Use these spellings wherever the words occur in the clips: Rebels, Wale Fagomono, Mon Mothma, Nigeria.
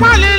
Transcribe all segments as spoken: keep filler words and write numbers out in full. Wale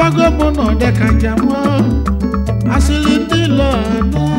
Fagomono de Kanjamo, Asiliti Lana.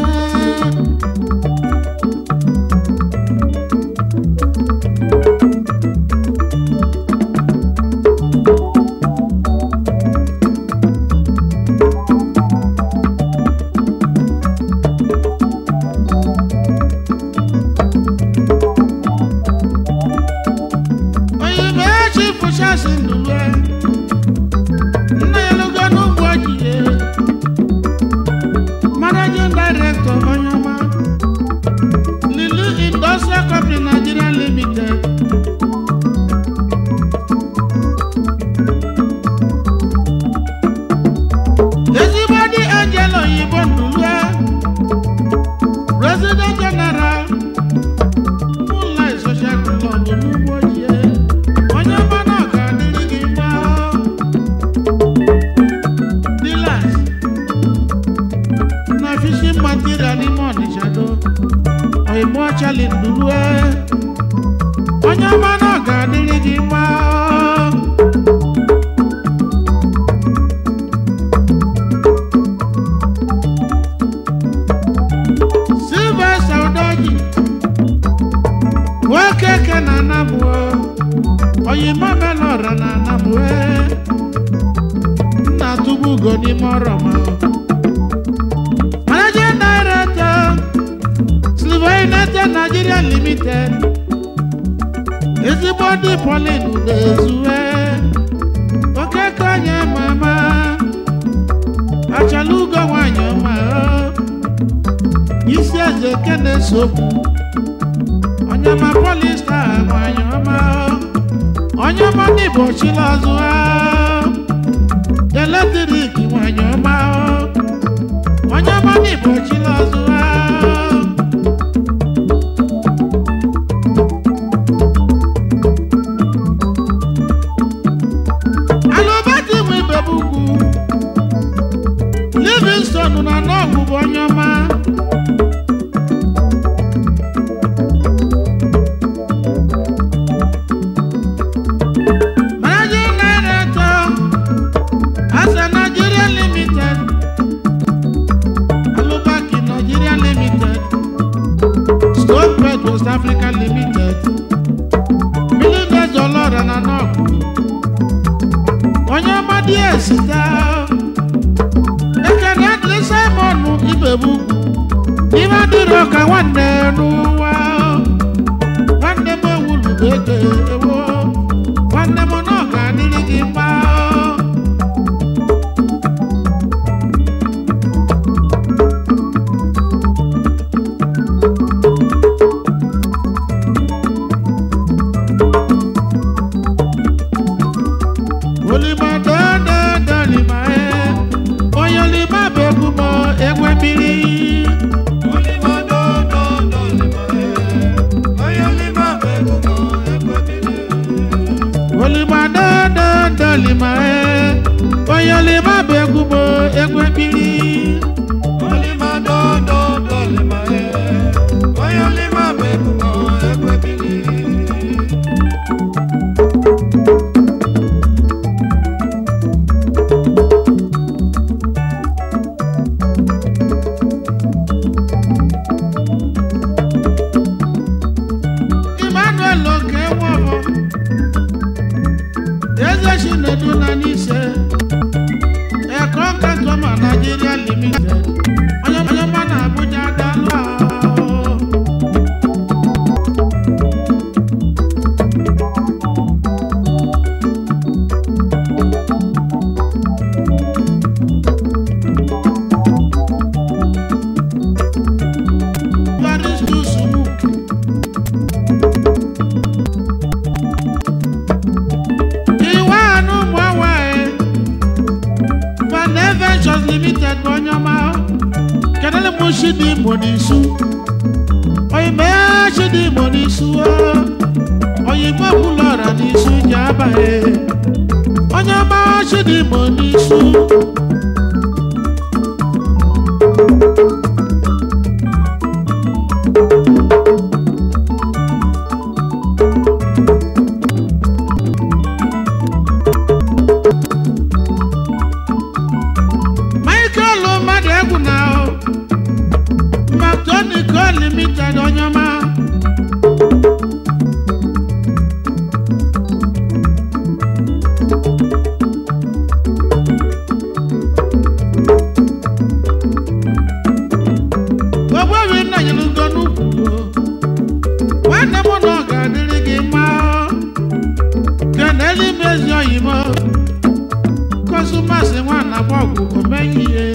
se wan abogu ko benye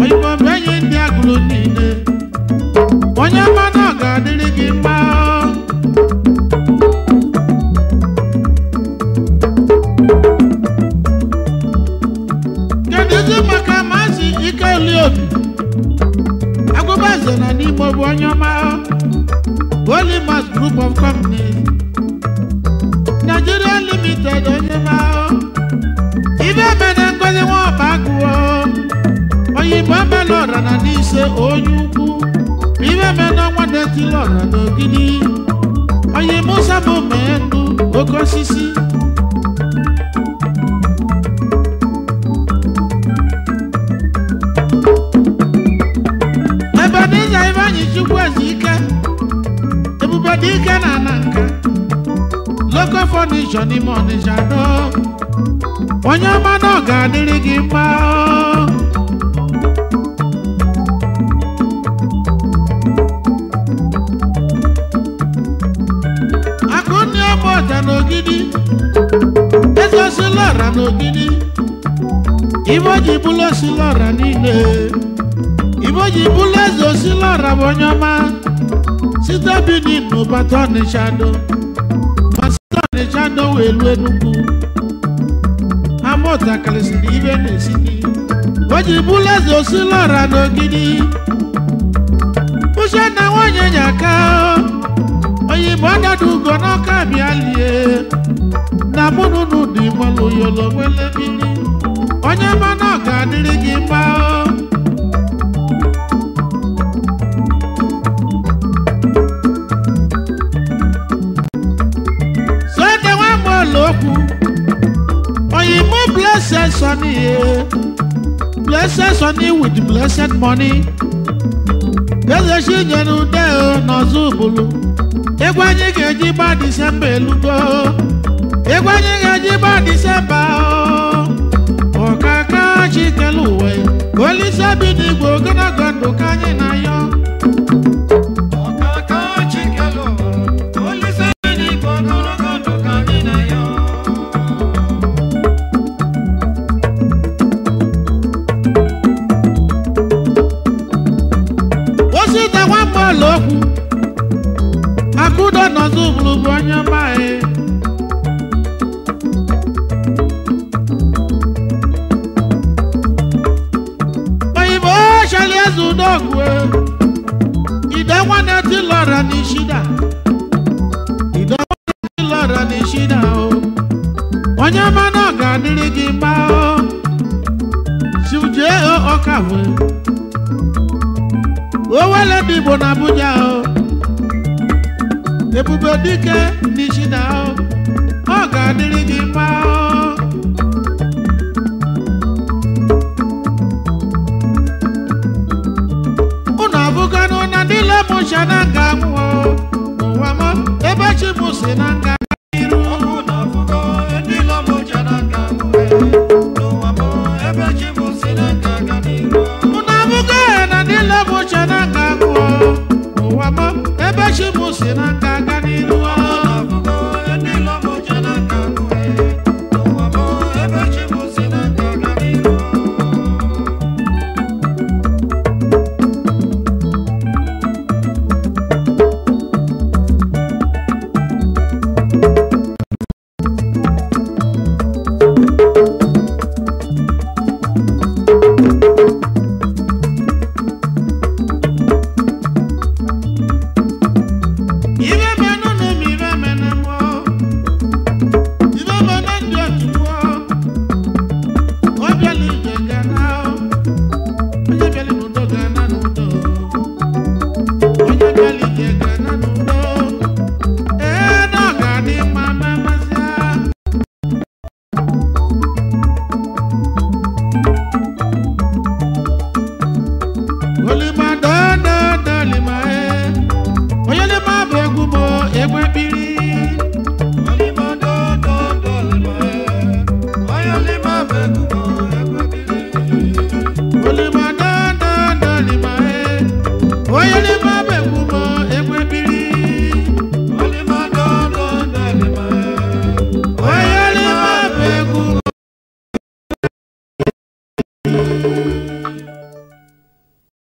oyiko benye ndi aguro nile onya mana ga diri gi ma kedeje maka masi ikali obi agobaze na ni mo bu onya ma Holy Mass Group of Company Nigeria Limited onya ma Baba Lora na nise oyuku Iwe mena wande ti lora no gidi Oye musa bo mendu oko sisi Eba nija ibanyi chukwa zika Ebubadika na nanka Loko fonisho ni monisha no Wanyama no gadiri gimbao Gidi, eso se la rano gidi. Iboji bulo se la ranine. Iboji bulo eso se la rabonyama. Sita bini no batone shadow. Batone shadow welu enuku. Amota kalesi ibeni sini. Iboji bulo eso se la rano gidi. Pusha na wanya nyaka. Oye bada du gona ka mi alie na mununu di mo lo yo lo wele bini onya mana ga diri gi pa o so de wa mo loku oye mo blessed son e blessed son e with blessed money blessed she janu de o no zubulu Egwanye geji ba December lugo Egwanye geji ba December o kaka chikeluwe Oli sabi ni gogo na gondo kanye na yo o kaka chikeluwe Oli sabi ni gogo na gondo kanye na yo Osi ta wa mo loku Akudo no zublu bonya bae Oyibo shali azudogwe Idawana ti lora ni shida Idawana ti lora ni shida o Onyama no ga diri gi pa o Siuje o okawe Owele bibo na buja o Ebube dike nishida o o ga diri gi pa o Una buga no na dile mo shana ga mu o Muwa mo ebe chi mu si na ga iru Una buga dile mo shana ga mu o Muwa mo ebe chi mu si na ga iru Una buga na dile mo shana ga mu o Muwa mo ebe chi mu si na ga